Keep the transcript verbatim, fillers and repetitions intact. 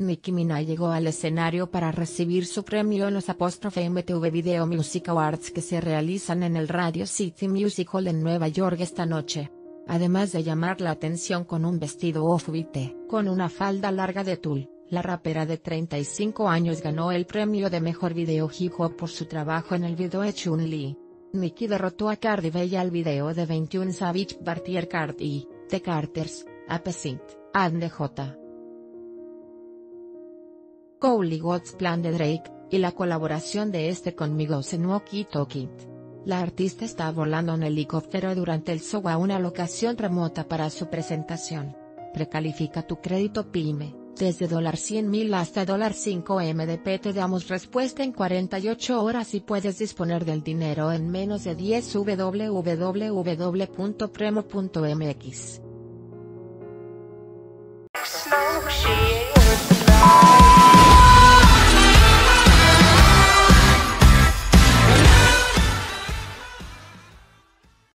Nicki Minaj llegó al escenario para recibir su premio en los apóstrofe M T V Video Music Awards que se realizan en el Radio City Music Hall en Nueva York esta noche. Además de llamar la atención con un vestido off-white, con una falda larga de tul, la rapera de treinta y cinco años ganó el premio de Mejor Video Hip Hop por su trabajo en el video de Chun-Li. Nicki derrotó a Cardi B y al video de veintiuno Savage Bartier Cardi, The Carters, Appetite, and the J. Cole God's Plan de Drake, y la colaboración de este con Migos en Walkie Talkie. La artista está volando en helicóptero durante el show a una locación remota para su presentación. Precalifica tu crédito pyme, desde cien mil dólares hasta cinco millones de pesos. Te damos respuesta en cuarenta y ocho horas y puedes disponer del dinero en menos de diez minutos. doble u doble u doble u punto premo punto m x